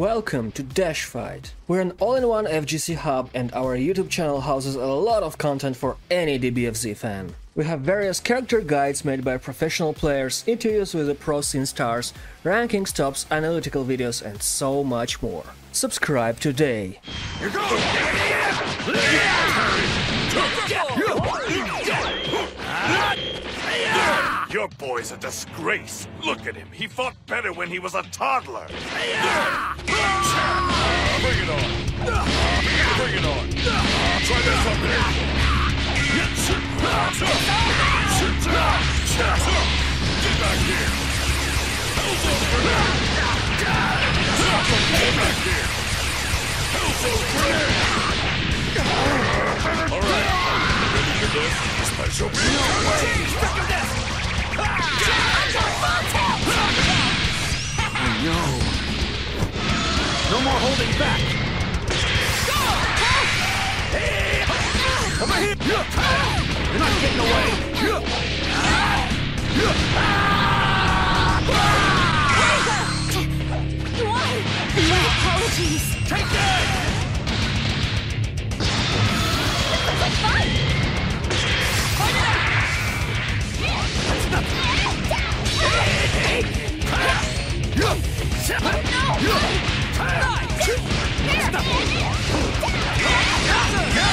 Welcome to Dash Fight. We're an all-in-one FGC hub and our YouTube channel houses a lot of content for any DBFZ fan. We have various character guides made by professional players, interviews with the pro scene stars, rankings, tops, analytical videos and so much more. Subscribe today! Here goes! Your boy's a disgrace. Look at him. He fought better when he was a toddler. Bring it on. Bring it on. Try this up there. Get back here. Get back here. All right. Ready for this? Special move. No more holding back. Come here. You're not getting away. My apologies. Take that. No. You're not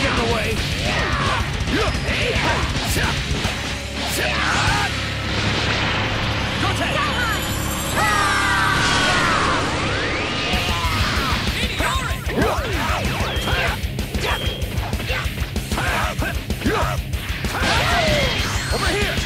getting away. Over here.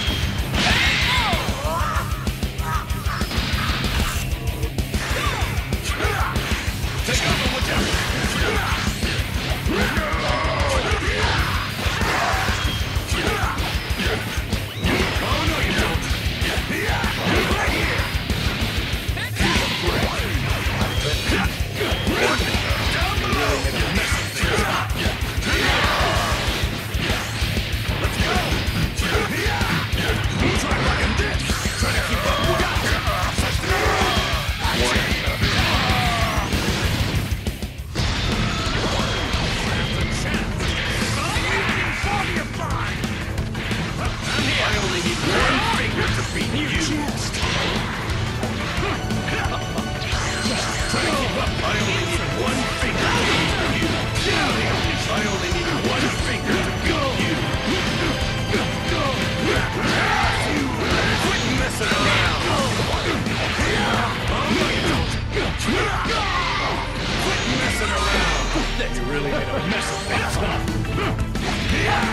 Really made a mess of things, huh? Take off!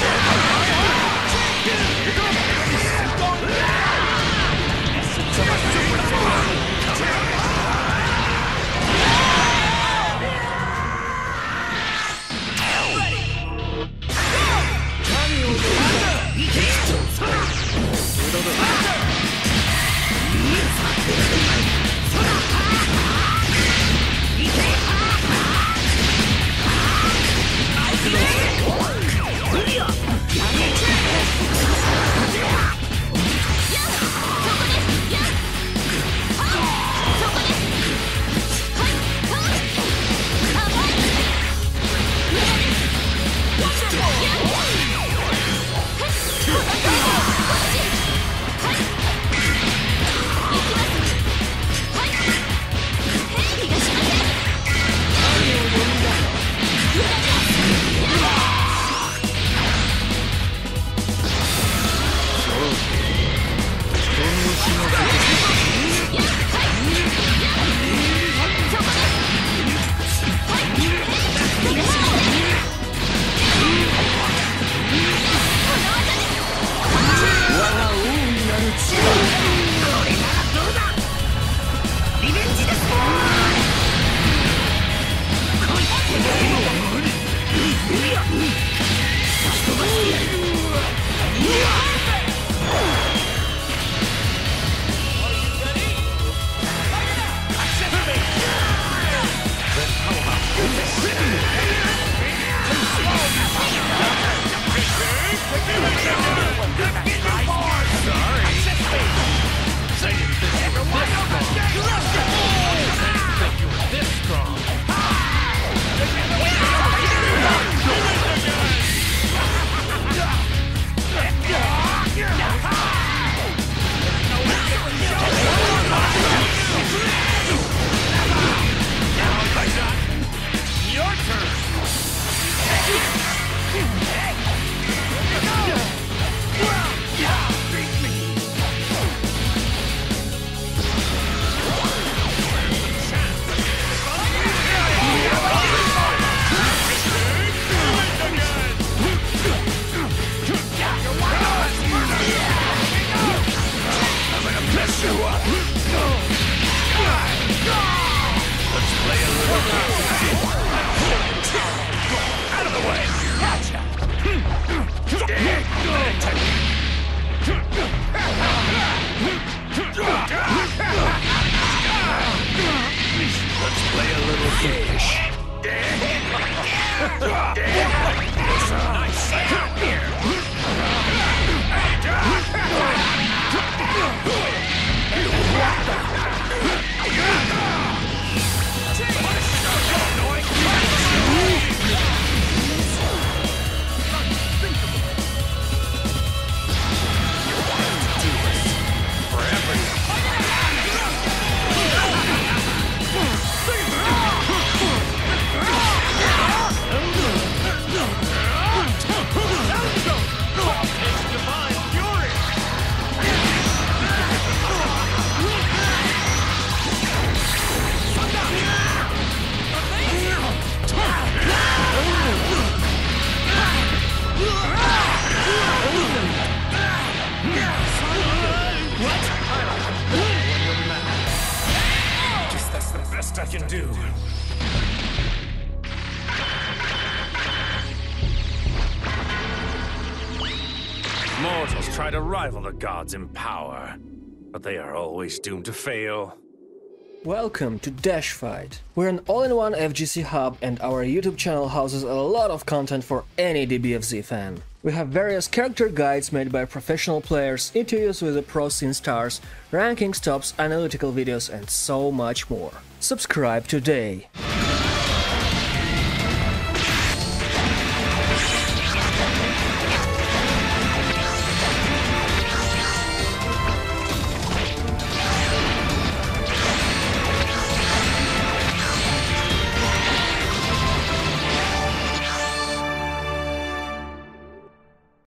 Mortals try to rival the gods in power, but they are always doomed to fail. Welcome to Dash Fight. We're an all-in-one FGC hub, and our YouTube channel houses a lot of content for any DBFZ fan. We have various character guides made by professional players, interviews with the pro scene stars, rankings, tops, analytical videos, and so much more. Subscribe today!